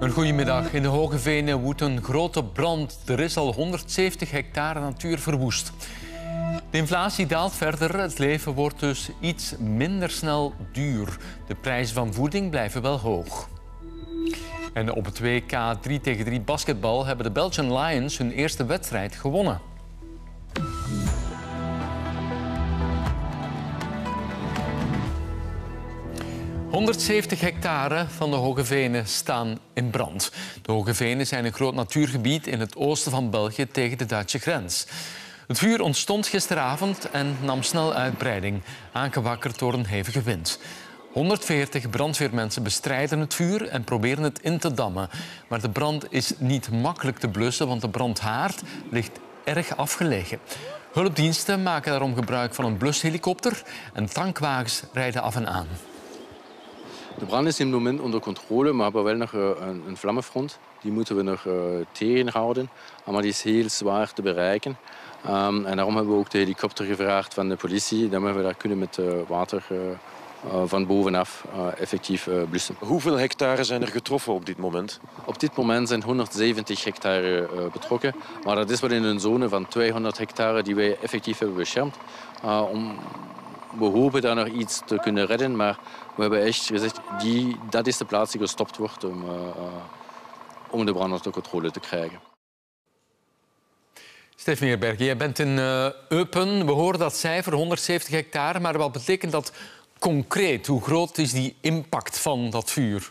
Een goede middag. In de Hoge Venen woedt een grote brand. Er is al 170 hectare natuur verwoest. De inflatie daalt verder. Het leven wordt dus iets minder snel duur. De prijzen van voeding blijven wel hoog. En op het WK 3 tegen 3 basketbal hebben de Belgian Lions hun eerste wedstrijd gewonnen. ...170 hectare van de Hoge Venen staan in brand. De Hoge Venen zijn een groot natuurgebied in het oosten van België tegen de Duitse grens. Het vuur ontstond gisteravond en nam snel uitbreiding, aangewakkerd door een hevige wind. 140 brandweermensen bestrijden het vuur en proberen het in te dammen. Maar de brand is niet makkelijk te blussen, want de brandhaard ligt erg afgelegen. Hulpdiensten maken daarom gebruik van een blushelikopter en tankwagens rijden af en aan. De brand is in het moment onder controle, maar we hebben wel nog een vlammenfront. Die moeten we nog tegenhouden, maar die is heel zwaar te bereiken. En daarom hebben we ook de helikopter gevraagd van de politie. Dan hebben we daar kunnen met water van bovenaf effectief blussen. Hoeveel hectare zijn er getroffen op dit moment? Op dit moment zijn 170 hectare betrokken. Maar dat is wel in een zone van 200 hectare die wij effectief hebben beschermd. We hopen daar nog iets te kunnen redden, maar we hebben echt gezegd dat is de plaats die gestopt wordt om de brand onder controle te krijgen. Stef Meerberg, jij bent in Eupen. We horen dat cijfer, 170 hectare, maar wat betekent dat concreet? Hoe groot is die impact van dat vuur?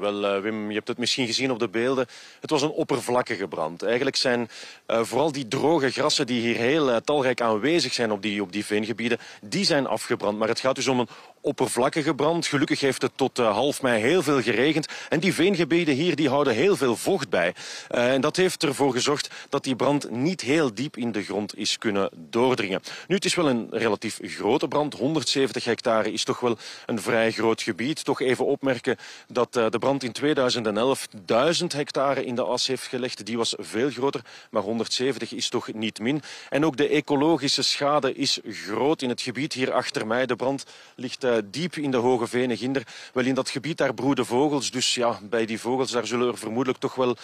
Wel, Wim, je hebt het misschien gezien op de beelden. Het was een oppervlakkige brand. Eigenlijk zijn vooral die droge grassen die hier heel talrijk aanwezig zijn op die veengebieden, die zijn afgebrand. Maar het gaat dus om een oppervlakkige brand. Gelukkig heeft het tot half mei heel veel geregend. En die veengebieden hier die houden heel veel vocht bij. En dat heeft ervoor gezorgd dat die brand niet heel diep in de grond is kunnen doordringen. Nu, het is wel een relatief grote brand. 170 hectare is toch wel een vrij groot gebied. Toch even opmerken dat de brand in 2011 1000 hectare in de as heeft gelegd. Die was veel groter, maar 170 is toch niet min. En ook de ecologische schade is groot in het gebied hier achter mij. De brand ligt diep in de Hoge Venen, Ginder. Wel, in dat gebied daar broeden vogels. Dus ja, bij die vogels daar zullen er vermoedelijk toch wel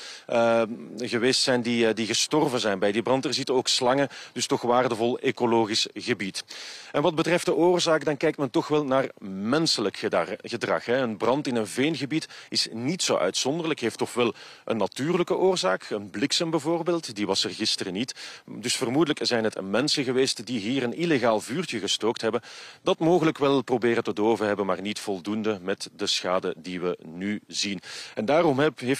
geweest zijn die gestorven zijn. Bij die brand er zitten ook slangen, dus toch waardevol ecologisch gebied. En wat betreft de oorzaak, dan kijkt men toch wel naar menselijk gedrag. Een brand in een veengebied is niet zo uitzonderlijk. Heeft toch wel een natuurlijke oorzaak. Een bliksem bijvoorbeeld, die was er gisteren niet. Dus vermoedelijk zijn het mensen geweest die hier een illegaal vuurtje gestookt hebben. Dat mogelijk wel proberen te doven hebben, maar niet voldoende met de schade die we nu zien. En daarom hebben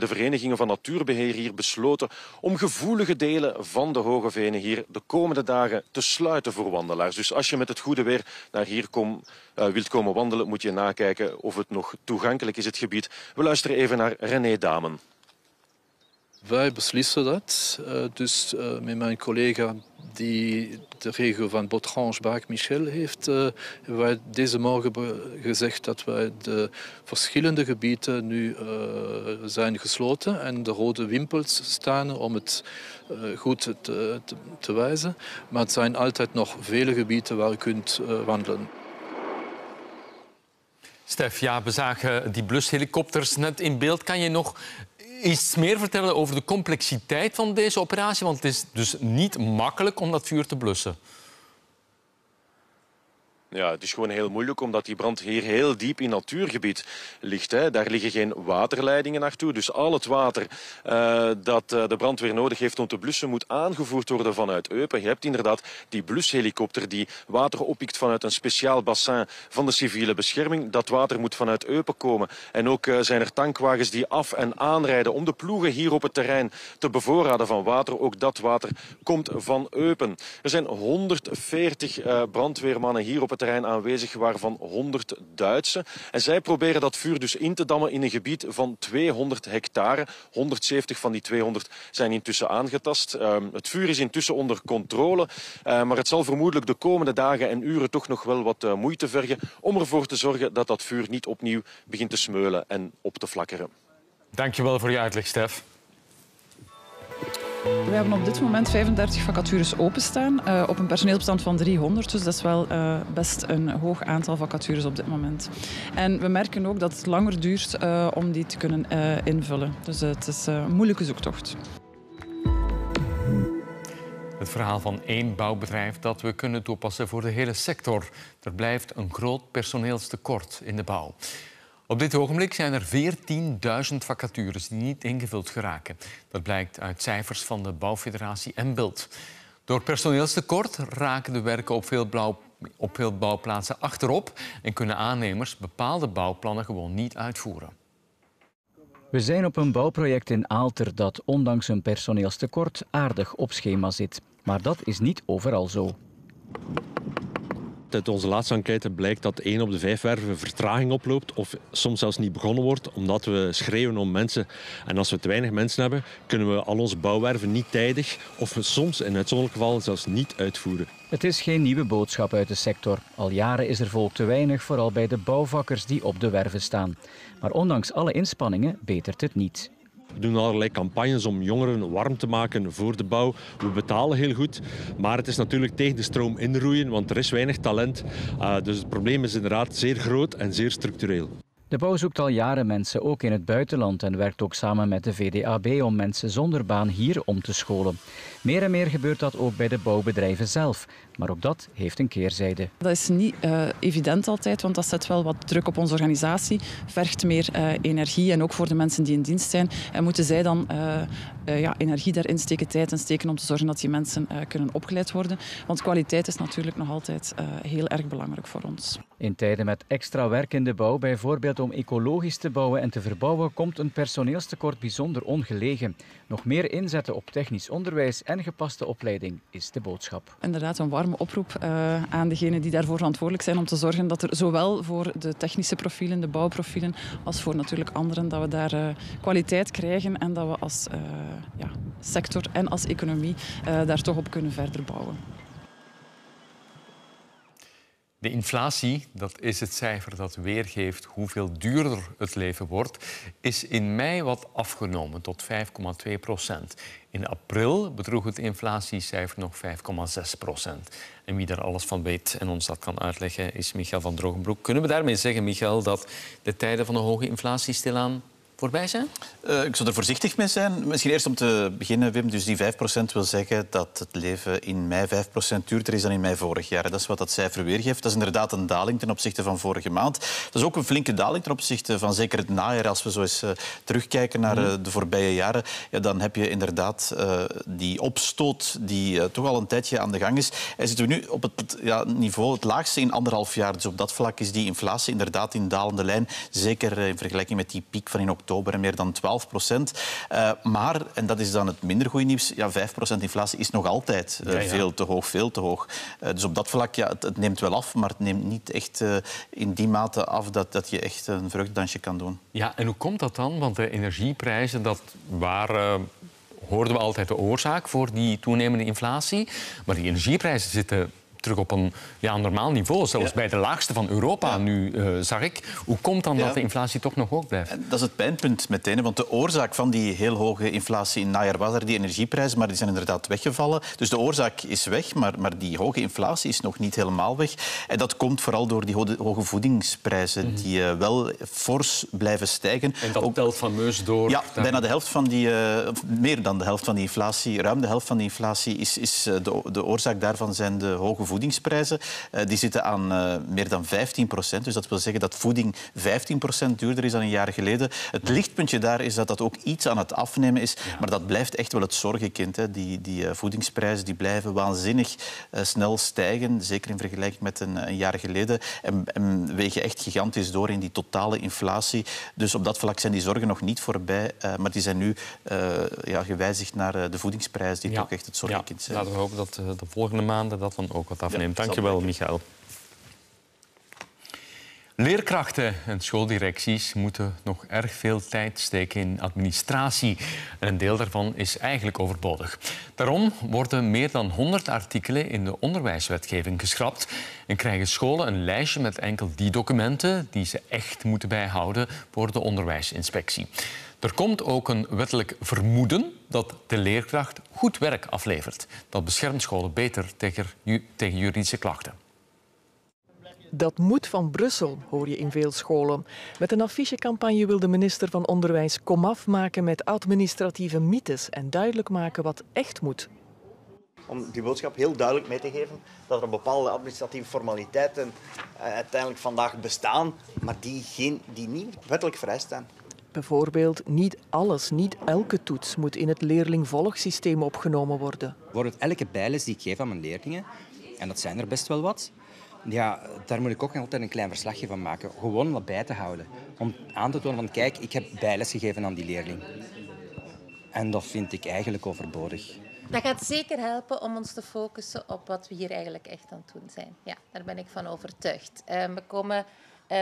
de verenigingen van natuurbeheer hier besloten om gevoelige delen van de Hoge Venen hier de komende dagen te sluiten voor wandelaars. Dus als je met het goede weer naar hier wilt komen wandelen, moet je nakijken of het nog toegankelijk is, het gebied. We luisteren even naar René Damen. Wij beslissen dat. Dus met mijn collega die de regio van Botrange-Baak-Michel heeft, hebben wij deze morgen gezegd dat wij de verschillende gebieden nu zijn gesloten en de rode wimpels staan om het goed te wijzen. Maar het zijn altijd nog vele gebieden waar je kunt wandelen. Stef, ja, we zagen die blushelikopters net in beeld. Kan je nog iets meer vertellen over de complexiteit van deze operatie? Want het is dus niet makkelijk om dat vuur te blussen. Ja, het is gewoon heel moeilijk, omdat die brand hier heel diep in natuurgebied ligt. Daar liggen geen waterleidingen naartoe. Dus al het water dat de brandweer nodig heeft om te blussen, moet aangevoerd worden vanuit Eupen. Je hebt inderdaad die blushelikopter die water oppikt vanuit een speciaal bassin van de civiele bescherming. Dat water moet vanuit Eupen komen. En ook zijn er tankwagens die af en aanrijden om de ploegen hier op het terrein te bevoorraden van water. Ook dat water komt van Eupen. Er zijn 140 brandweermannen hier op het terrein aanwezig, waarvan 100 Duitse. En zij proberen dat vuur dus in te dammen in een gebied van 200 hectare. 170 van die 200 zijn intussen aangetast. Het vuur is intussen onder controle, maar het zal vermoedelijk de komende dagen en uren toch nog wel wat moeite vergen om ervoor te zorgen dat dat vuur niet opnieuw begint te smeulen en op te flakkeren. Dankjewel voor je uitleg, Stef. We hebben op dit moment 35 vacatures openstaan op een personeelsbestand van 300. Dus dat is wel best een hoog aantal vacatures op dit moment. En we merken ook dat het langer duurt om die te kunnen invullen. Dus het is een moeilijke zoektocht. Het verhaal van één bouwbedrijf dat we kunnen toepassen voor de hele sector. Er blijft een groot personeelstekort in de bouw. Op dit ogenblik zijn er 14.000 vacatures die niet ingevuld geraken. Dat blijkt uit cijfers van de Bouwfederatie Embuild. Door personeelstekort raken de werken op veel bouwplaatsen achterop en kunnen aannemers bepaalde bouwplannen gewoon niet uitvoeren. We zijn op een bouwproject in Aalter dat ondanks een personeelstekort aardig op schema zit. Maar dat is niet overal zo. Uit onze laatste enquête blijkt dat 1 op de 5 werven vertraging oploopt of soms zelfs niet begonnen wordt, omdat we schreeuwen om mensen. En als we te weinig mensen hebben, kunnen we al onze bouwwerven niet tijdig of we soms in uitzonderlijke gevallen zelfs niet uitvoeren. Het is geen nieuwe boodschap uit de sector. Al jaren is er volk te weinig, vooral bij de bouwvakkers die op de werven staan. Maar ondanks alle inspanningen betert het niet. We doen allerlei campagnes om jongeren warm te maken voor de bouw. We betalen heel goed, maar het is natuurlijk tegen de stroom inroeien, want er is weinig talent. Dus het probleem is inderdaad zeer groot en zeer structureel. De bouw zoekt al jaren mensen, ook in het buitenland, en werkt ook samen met de VDAB om mensen zonder baan hier om te scholen. Meer en meer gebeurt dat ook bij de bouwbedrijven zelf. Maar ook dat heeft een keerzijde. Dat is niet evident altijd, want dat zet wel wat druk op onze organisatie. Vergt meer energie, en ook voor de mensen die in dienst zijn. En moeten zij dan energie daarin steken, tijd in steken, om te zorgen dat die mensen kunnen opgeleid worden. Want kwaliteit is natuurlijk nog altijd heel erg belangrijk voor ons. In tijden met extra werk in de bouw, bijvoorbeeld om ecologisch te bouwen en te verbouwen, komt een personeelstekort bijzonder ongelegen. Nog meer inzetten op technisch onderwijs en gepaste opleiding is de boodschap. Inderdaad, een warme oproep aan degenen die daarvoor verantwoordelijk zijn om te zorgen dat er zowel voor de technische profielen, de bouwprofielen, als voor natuurlijk anderen, dat we daar kwaliteit krijgen en dat we als sector en als economie daar toch op kunnen verder bouwen. De inflatie, dat is het cijfer dat weergeeft hoeveel duurder het leven wordt, is in mei wat afgenomen tot 5,2%. In april bedroeg het inflatiecijfer nog 5,6%. En wie daar alles van weet en ons dat kan uitleggen, is Michael van Drogenbroek. Kunnen we daarmee zeggen, Michael, dat de tijden van de hoge inflatie stilaan voorbij zijn? Ik zou er voorzichtig mee zijn. Misschien eerst om te beginnen, Wim. Dus die 5% wil zeggen dat het leven in mei 5% duurder is dan in mei vorig jaar. Dat is wat dat cijfer weergeeft. Dat is inderdaad een daling ten opzichte van vorige maand. Dat is ook een flinke daling ten opzichte van zeker het najaar. Als we zo eens terugkijken naar de voorbije jaren, ja, dan heb je inderdaad die opstoot die toch al een tijdje aan de gang is. En zitten we nu op het niveau het laagste in 1,5 jaar. Dus op dat vlak is die inflatie inderdaad in dalende lijn. Zeker in vergelijking met die piek van in oktober, meer dan 12%. Maar, en dat is dan het minder goede nieuws, 5% inflatie is nog altijd veel te hoog. Dus op dat vlak, het neemt wel af, maar het neemt niet echt in die mate af dat je echt een vreugdedansje kan doen. Ja, en hoe komt dat dan? Want de energieprijzen, dat waren, hoorden we altijd de oorzaak voor die toenemende inflatie. Maar die energieprijzen zitten terug op een normaal niveau, zelfs bij de laagste van Europa nu, zag ik. Hoe komt dan dat de inflatie toch nog hoog blijft? Dat is het pijnpunt meteen, want de oorzaak van die heel hoge inflatie in het najaar was er die energieprijzen, maar die zijn inderdaad weggevallen. Dus de oorzaak is weg, maar die hoge inflatie is nog niet helemaal weg. En dat komt vooral door die hoge voedingsprijzen, die wel fors blijven stijgen. En dat telt fameus door? Ja, bijna de helft van die, meer dan de helft van die inflatie, ruim de helft van die inflatie, is de oorzaak daarvan zijn de hoge voedingsprijzen. Die zitten aan meer dan 15%. Dus dat wil zeggen dat voeding 15% duurder is dan een jaar geleden. Het lichtpuntje daar is dat dat ook iets aan het afnemen is. Ja. Maar dat blijft echt wel het zorgenkind, hè. Die voedingsprijzen die blijven waanzinnig snel stijgen. Zeker in vergelijking met een jaar geleden. En wegen echt gigantisch door in die totale inflatie. Dus op dat vlak zijn die zorgen nog niet voorbij. Maar die zijn nu gewijzigd naar de voedingsprijzen die toch echt het zorgenkind zijn. Laten we hopen dat de volgende maanden dat dan ook wat afneemt. Dank je wel, Michael. Leerkrachten en schooldirecties moeten nog erg veel tijd steken in administratie. En een deel daarvan is eigenlijk overbodig. Daarom worden meer dan 100 artikelen in de onderwijswetgeving geschrapt en krijgen scholen een lijstje met enkel die documenten die ze echt moeten bijhouden voor de onderwijsinspectie. Er komt ook een wettelijk vermoeden dat de leerkracht goed werk aflevert. Dat beschermt scholen beter tegen juridische klachten. Dat moet van Brussel, hoor je in veel scholen. Met een affichecampagne wil de minister van Onderwijs komaf maken met administratieve mythes en duidelijk maken wat echt moet. Om die boodschap heel duidelijk mee te geven dat er bepaalde administratieve formaliteiten uiteindelijk vandaag bestaan, maar die niet wettelijk vereist staan. Bijvoorbeeld, niet alles, niet elke toets moet in het leerlingvolgsysteem opgenomen worden. Bijvoorbeeld elke bijles die ik geef aan mijn leerlingen, en dat zijn er best wel wat, ja, daar moet ik ook altijd een klein verslagje van maken. Gewoon om dat bij te houden. Om aan te tonen van, kijk, ik heb bijles gegeven aan die leerling. En dat vind ik eigenlijk overbodig. Dat gaat zeker helpen om ons te focussen op wat we hier eigenlijk echt aan het doen zijn. Ja, daar ben ik van overtuigd.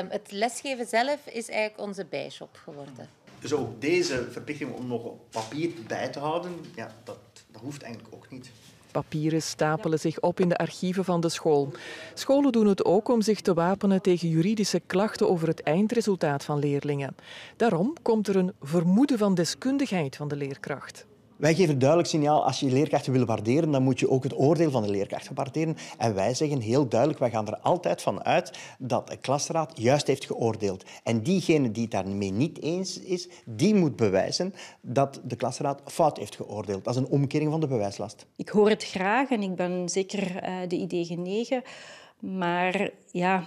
Het lesgeven zelf is eigenlijk onze bijshop geworden. Dus ook deze verplichting om nog op papier bij te houden, ja, dat hoeft eigenlijk ook niet. Papieren stapelen zich op in de archieven van de school. Scholen doen het ook om zich te wapenen tegen juridische klachten over het eindresultaat van leerlingen. Daarom komt er een vermoeden van deskundigheid van de leerkracht. Wij geven duidelijk signaal, als je leerkrachten wil waarderen, dan moet je ook het oordeel van de leerkrachten waarderen. En wij zeggen heel duidelijk, wij gaan er altijd van uit dat de klasraad juist heeft geoordeeld. En diegene die het daarmee niet eens is, die moet bewijzen dat de klasraad fout heeft geoordeeld. Dat is een omkering van de bewijslast. Ik hoor het graag en ik ben zeker de idee genegen. Maar ja,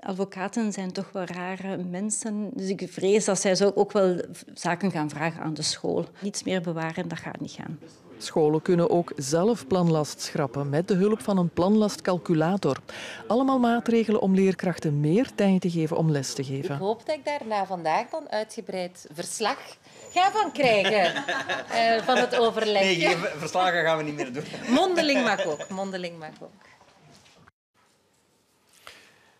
advocaten zijn toch wel rare mensen. Dus ik vrees dat zij zo ook wel zaken gaan vragen aan de school. Niets meer bewaren, dat gaat niet gaan. Scholen kunnen ook zelf planlast schrappen met de hulp van een planlastcalculator. Allemaal maatregelen om leerkrachten meer tijd te geven om les te geven. Ik hoop dat ik daar na vandaag dan uitgebreid verslag ga van krijgen van het overleg. Nee, verslagen gaan we niet meer doen. Mondeling mag ook, mondeling mag ook.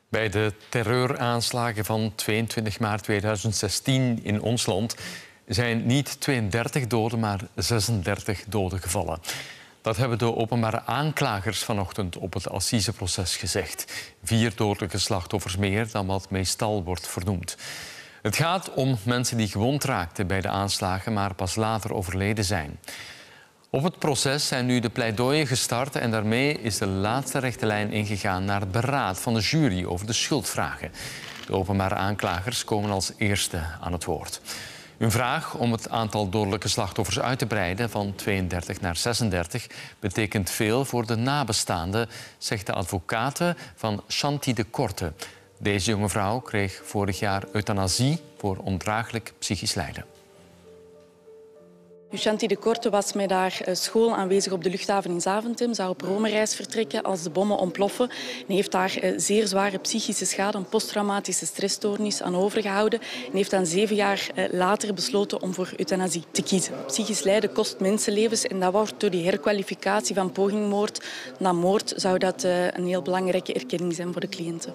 Bij de terreuraanslagen van 22 maart 2016 in ons land zijn niet 32 doden, maar 36 doden gevallen. Dat hebben de openbare aanklagers vanochtend op het Assize-proces gezegd. 4 dodelijke slachtoffers meer dan wat meestal wordt vernoemd. Het gaat om mensen die gewond raakten bij de aanslagen, maar pas later overleden zijn. Op het proces zijn nu de pleidooien gestart en daarmee is de laatste rechte lijn ingegaan naar het beraad van de jury over de schuldvragen. De openbare aanklagers komen als eerste aan het woord. Hun vraag om het aantal dodelijke slachtoffers uit te breiden van 32 naar 36 betekent veel voor de nabestaanden, zegt de advocate van Shanti De Corte. Deze jonge vrouw kreeg vorig jaar euthanasie voor ondraaglijk psychisch lijden. Shanti De Corte was met haar school aanwezig op de luchthaven in Zaventem, zou op Rome-reis vertrekken als de bommen ontploffen en heeft daar zeer zware psychische schade, een posttraumatische stressstoornis, aan overgehouden en heeft dan 7 jaar later besloten om voor euthanasie te kiezen. Psychisch lijden kost mensenlevens en dat wordt door die herkwalificatie van pogingmoord naar moord zou dat een heel belangrijke erkenning zijn voor de cliënten.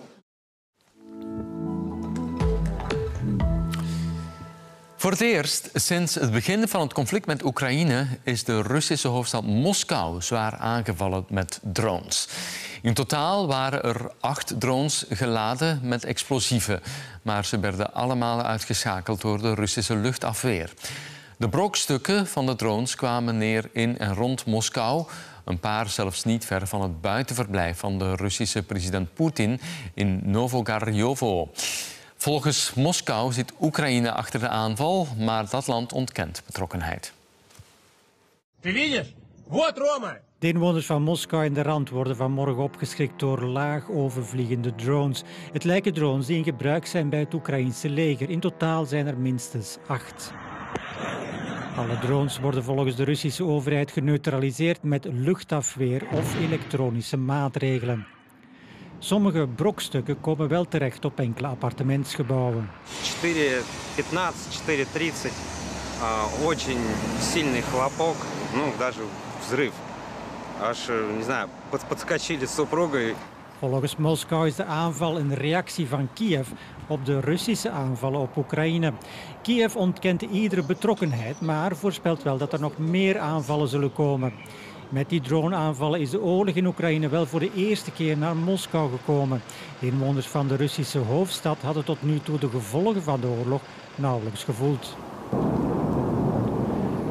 Voor het eerst sinds het begin van het conflict met Oekraïne is de Russische hoofdstad Moskou zwaar aangevallen met drones. In totaal waren er 8 drones geladen met explosieven, maar ze werden allemaal uitgeschakeld door de Russische luchtafweer. De brokstukken van de drones kwamen neer in en rond Moskou, een paar zelfs niet ver van het buitenverblijf van de Russische president Poetin in Novogarjovo. Volgens Moskou zit Oekraïne achter de aanval, maar dat land ontkent betrokkenheid. De inwoners van Moskou en de rand worden vanmorgen opgeschrikt door laag overvliegende drones. Het lijken drones die in gebruik zijn bij het Oekraïnse leger. In totaal zijn er minstens 8. Alle drones worden volgens de Russische overheid geneutraliseerd met luchtafweer of elektronische maatregelen. Sommige brokstukken komen wel terecht op enkele appartementsgebouwen. 4:15, 4:30, очень сильный хлопок, даже взрыв. Аж, не знаю, подскочили с супругой. Volgens Moskou is de aanval een reactie van Kiev op de Russische aanvallen op Oekraïne. Kiev ontkent iedere betrokkenheid, maar voorspelt wel dat er nog meer aanvallen zullen komen. Met die droneaanvallen is de oorlog in Oekraïne wel voor de eerste keer naar Moskou gekomen. De inwoners van de Russische hoofdstad hadden tot nu toe de gevolgen van de oorlog nauwelijks gevoeld.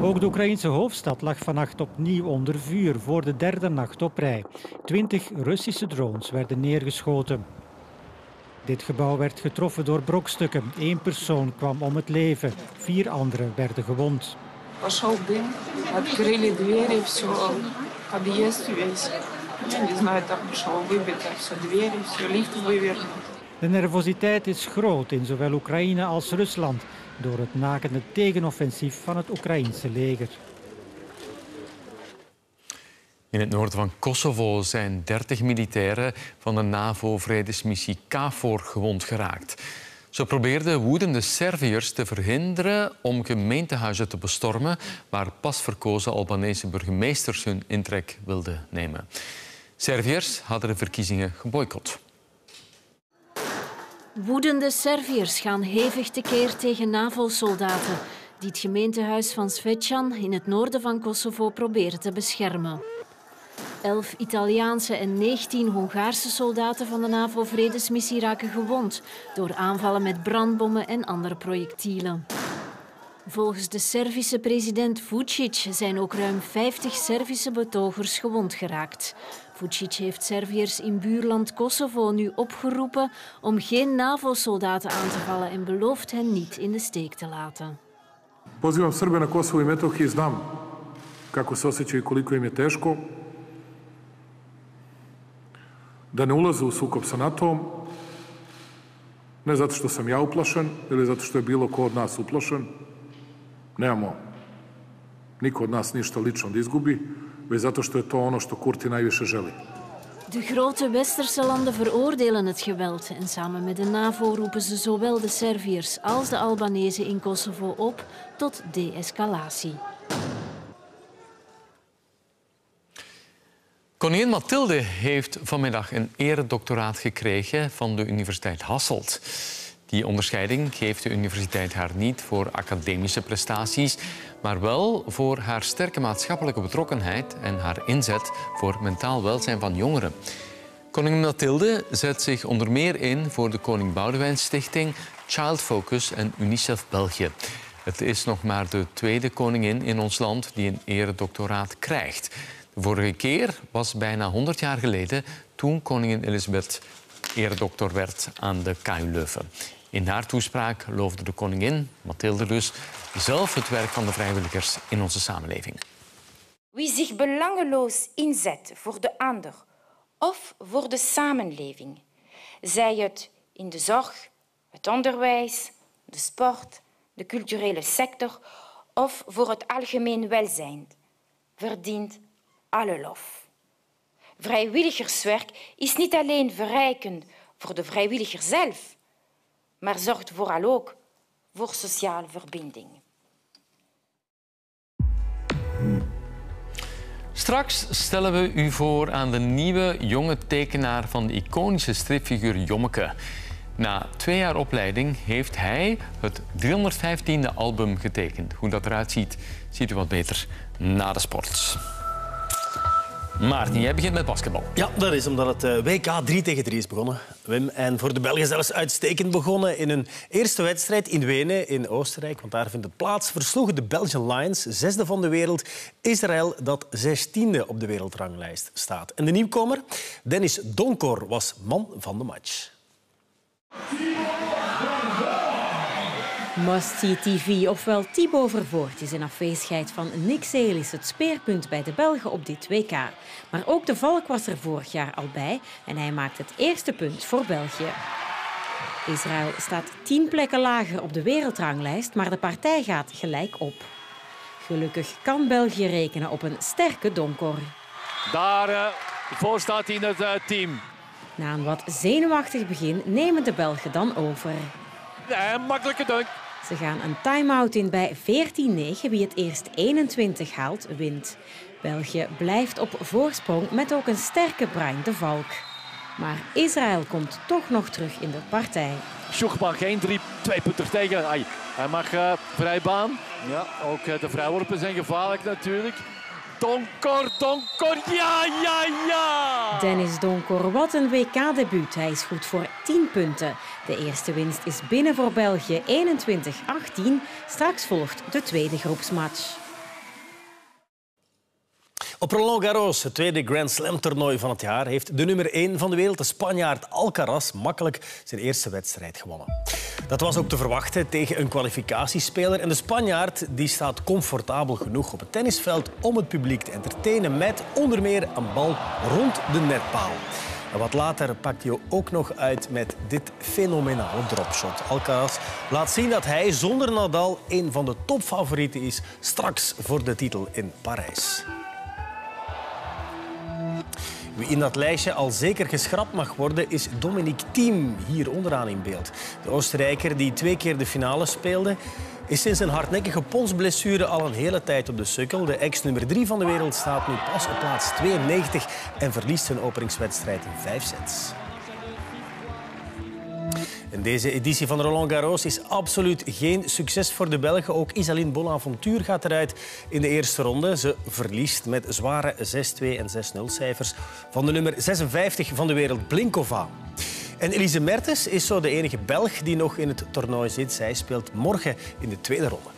Ook de Oekraïense hoofdstad lag vannacht opnieuw onder vuur voor de derde nacht op rij. 20 Russische drones werden neergeschoten. Dit gebouw werd getroffen door brokstukken. 1 persoon kwam om het leven, 4 anderen werden gewond. De nervositeit is groot in zowel Oekraïne als Rusland door het nakende tegenoffensief van het Oekraïense leger. In het noorden van Kosovo zijn 30 militairen van de NAVO-vredesmissie KFOR gewond geraakt. Ze probeerden woedende Serviërs te verhinderen om gemeentehuizen te bestormen waar pas verkozen Albanese burgemeesters hun intrek wilden nemen. Serviërs hadden de verkiezingen geboycott. Woedende Serviërs gaan hevig tekeer tegen NAVO-soldaten die het gemeentehuis van Svečan in het noorden van Kosovo proberen te beschermen. 11 Italiaanse en 19 Hongaarse soldaten van de NAVO-vredesmissie raken gewond door aanvallen met brandbommen en andere projectielen. Volgens de Servische president Vučić zijn ook ruim 50 Servische betogers gewond geraakt. Vučić heeft Serviërs in buurland Kosovo nu opgeroepen om geen NAVO-soldaten aan te vallen en belooft hen niet in de steek te laten. Pozivam Srbe na Kosovo i Metohiji, znam kako se osjećaju i koliko im je teško. Da ne ulaze u sukob sa NATO-om, ne zato što sam ja uplašen ili zato što je bilo ko od nas uplašen. Nemamo niko od nas ništa lično da izgubi, već zato što je to ono što Kurti najviše želi. De grote westerse landen veroordelen het geweld en samen met de NAVO roepen ze zowel de Serviërs als de Albanese in Kosovo op tot de-escalatie. Koningin Mathilde heeft vanmiddag een eredoctoraat gekregen van de Universiteit Hasselt. Die onderscheiding geeft de universiteit haar niet voor academische prestaties, maar wel voor haar sterke maatschappelijke betrokkenheid en haar inzet voor mentaal welzijn van jongeren. Koningin Mathilde zet zich onder meer in voor de Koning-Boudewijn-stichting, Child Focus en UNICEF België. Het is nog maar de tweede koningin in ons land die een eredoctoraat krijgt. De vorige keer was bijna 100 jaar geleden toen koningin Elisabeth eredoctor werd aan de KU Leuven. In haar toespraak loofde de koningin, Mathilde dus, zelf het werk van de vrijwilligers in onze samenleving. Wie zich belangeloos inzet voor de ander of voor de samenleving, zij het in de zorg, het onderwijs, de sport, de culturele sector of voor het algemeen welzijn, verdient alle lof. Vrijwilligerswerk is niet alleen verrijkend voor de vrijwilliger zelf, maar zorgt vooral ook voor sociale verbinding. Straks stellen we u voor aan de nieuwe jonge tekenaar van de iconische stripfiguur Jommeke. Na 2 jaar opleiding heeft hij het 315e album getekend. Hoe dat eruit ziet, ziet u wat beter na de sport. Maarten, jij begint met basketbal. Ja, dat is omdat het WK 3 tegen 3 is begonnen, Wim. En voor de Belgen zelfs uitstekend begonnen. In hun eerste wedstrijd in Wenen, in Oostenrijk, want daar vindt het plaats, versloegen de Belgian Lions, 6e van de wereld, Israël, dat 16e op de wereldranglijst staat. En de nieuwkomer, Dennis Donkor, was man van de match. Must-see TV, ofwel Thibaut Vervoort, is in afwezigheid van Nick Selis het speerpunt bij de Belgen op dit WK. Maar ook De Valk was er vorig jaar al bij en hij maakt het eerste punt voor België. Israël staat 10 plekken lager op de wereldranglijst, maar de partij gaat gelijk op. Gelukkig kan België rekenen op een sterke Donkor. Daarvoor staat hij in het team. Na een wat zenuwachtig begin nemen de Belgen dan over. En makkelijke dunk. Ze gaan een time-out in bij 14-9. Wie het eerst 21 haalt, wint. België blijft op voorsprong met ook een sterke Brian de Valk. Maar Israël komt toch nog terug in de partij. Sjoegba, geen 2-punter tegen. Ai, hij mag vrij baan. Ja, ook de vrijworpen zijn gevaarlijk natuurlijk. Donkor, Donkor, ja, ja, ja! Dennis Donkor, wat een WK-debuut. Hij is goed voor 10 punten. De eerste winst is binnen voor België, 21-18. Straks volgt de tweede groepsmatch. Op Roland Garros, het tweede Grand Slam-toernooi van het jaar, heeft de nummer 1 van de wereld, de Spanjaard Alcaraz, makkelijk zijn eerste wedstrijd gewonnen. Dat was ook te verwachten tegen een kwalificatiespeler. En de Spanjaard die staat comfortabel genoeg op het tennisveld om het publiek te entertainen met onder meer een bal rond de netpaal. En wat later pakt hij ook nog uit met dit fenomenale dropshot. Alcaraz laat zien dat hij zonder Nadal een van de topfavorieten is straks voor de titel in Parijs. Wie in dat lijstje al zeker geschrapt mag worden, is Dominic Thiem, hier onderaan in beeld. De Oostenrijker die 2 keer de finale speelde, is sinds een hardnekkige polsblessure al een hele tijd op de sukkel. De ex-nummer 3 van de wereld staat nu pas op plaats 92 en verliest zijn openingswedstrijd in 5 sets. En deze editie van Roland Garros is absoluut geen succes voor de Belgen. Ook Isaline Bonaventure gaat eruit in de eerste ronde. Ze verliest met zware 6-2 en 6-0 cijfers van de nummer 56 van de wereld, Blinkova. En Elise Mertens is zo de enige Belg die nog in het toernooi zit. Zij speelt morgen in de tweede ronde.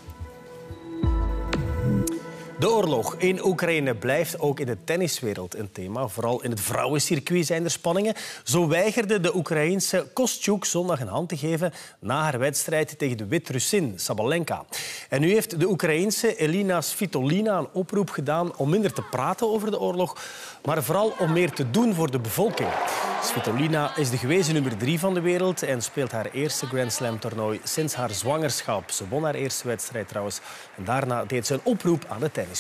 De oorlog in Oekraïne blijft ook in de tenniswereld een thema. Vooral in het vrouwencircuit zijn er spanningen. Zo weigerde de Oekraïense Kostjuk zondag een hand te geven na haar wedstrijd tegen de Wit-Russin Sabalenka. En nu heeft de Oekraïense Elina Svitolina een oproep gedaan om minder te praten over de oorlog, maar vooral om meer te doen voor de bevolking. Svitolina is de gewezen nummer 3 van de wereld en speelt haar eerste Grand Slam-toernooi sinds haar zwangerschap. Ze won haar eerste wedstrijd trouwens en daarna deed ze een oproep aan de tenniswereld.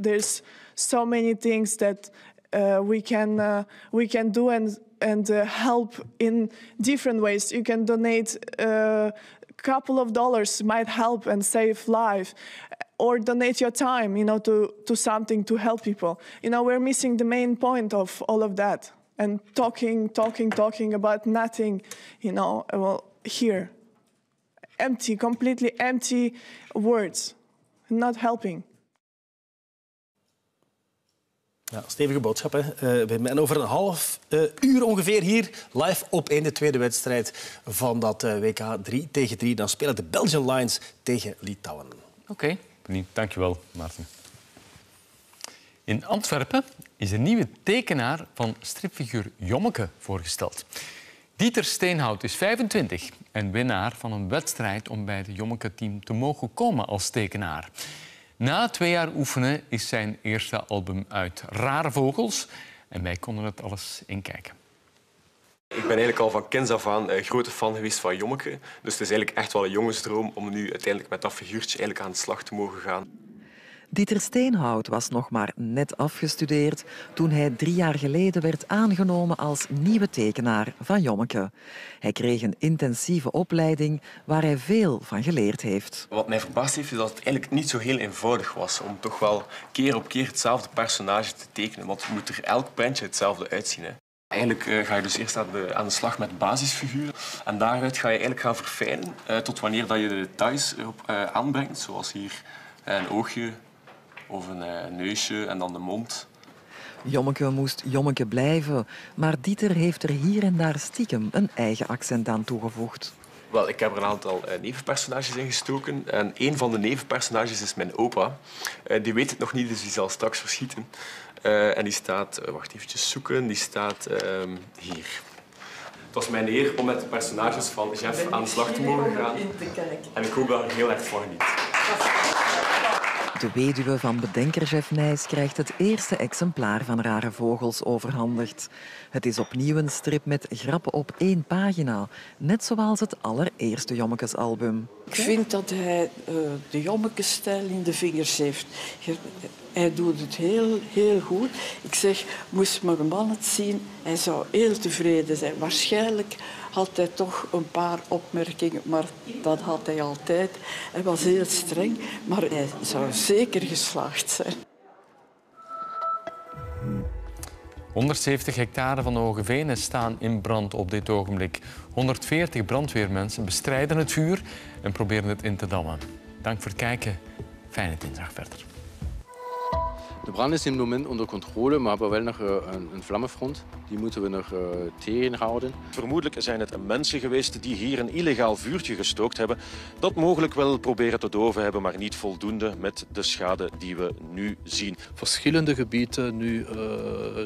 There's so many things that we can do and help in different ways. You can donate a couple of dollars might help and save life. Or donate your time, you know, to something to help people. You know, we're missing the main point of all of that and talking about nothing, you know. Well, here, empty, completely empty words, not helping. Ja, stevige boodschap, hè. En over een half uur ongeveer hier live op in de tweede wedstrijd van dat WK 3 tegen 3. Dan spelen de Belgian Lions tegen Litouwen. Oké. Dank je wel, Maarten. In Antwerpen is een nieuwe tekenaar van stripfiguur Jommeke voorgesteld. Dieter Steenhout is 25 en winnaar van een wedstrijd om bij het Jommeke-team te mogen komen als tekenaar. Na 2 jaar oefenen is zijn eerste album uit, Rare Vogels. En wij konden het alles inkijken. Ik ben eigenlijk al van kinds af aan grote fan geweest van Jommeke. Dus het is eigenlijk echt wel een jongensdroom om nu uiteindelijk met dat figuurtje eigenlijk aan de slag te mogen gaan. Dieter Steenhout was nog maar net afgestudeerd toen hij 3 jaar geleden werd aangenomen als nieuwe tekenaar van Jommeke. Hij kreeg een intensieve opleiding waar hij veel van geleerd heeft. Wat mij verbaasd heeft, is dat het eigenlijk niet zo heel eenvoudig was om toch wel keer op keer hetzelfde personage te tekenen. Want je moet er elk prentje hetzelfde uitzien, hè. Eigenlijk ga je dus eerst aan de slag met basisfiguren en daaruit ga je eigenlijk gaan verfijnen tot wanneer dat je de details erop aanbrengt, zoals hier een oogje of een neusje en dan de mond. Jommeke moest Jommeke blijven, maar Dieter heeft er hier en daar stiekem een eigen accent aan toegevoegd. Wel, ik heb er een aantal nevenpersonages in gestoken. En een van de nevenpersonages is mijn opa. Die weet het nog niet, dus die zal straks verschieten. En die staat... wacht, eventjes zoeken. Die staat hier. Het was mijn eer om met de personages van Jeff aan de slag te mogen gaan. En ik hoop dat er heel erg van geniet. De weduwe van bedenker Jeff Nijs krijgt het eerste exemplaar van Rare Vogels overhandigd. Het is opnieuw een strip met grappen op 1 pagina, net zoals het allereerste Jommekesalbum. Ik vind dat hij de Jommekestijl in de vingers heeft. Hij doet het heel goed. Ik zeg, moest mijn man het zien, hij zou heel tevreden zijn. Waarschijnlijk had hij toch een paar opmerkingen, maar dat had hij altijd. Hij was heel streng, maar hij zou zeker geslaagd zijn. 170 hectare van de Hoge Venen staan in brand op dit ogenblik. 140 brandweermensen bestrijden het vuur en proberen het in te dammen. Dank voor het kijken. Fijne dinsdag verder. De brand is in het moment onder controle, maar we hebben wel nog een vlammenfront. Die moeten we nog tegenhouden. Vermoedelijk zijn het mensen geweest die hier een illegaal vuurtje gestookt hebben. Dat mogelijk wel proberen te doven hebben, maar niet voldoende met de schade die we nu zien. Verschillende gebieden nu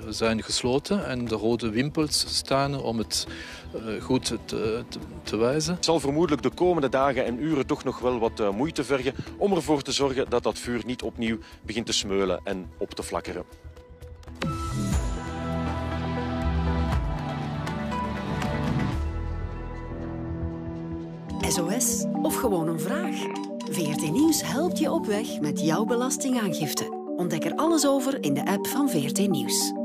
zijn gesloten en de rode wimpels staan om het goed te wijzen. Het zal vermoedelijk de komende dagen en uren toch nog wel wat moeite vergen om ervoor te zorgen dat dat vuur niet opnieuw begint te smeulen en op te flakkeren. SOS of gewoon een vraag? VRT Nieuws helpt je op weg met jouw belastingaangifte. Ontdek er alles over in de app van VRT Nieuws.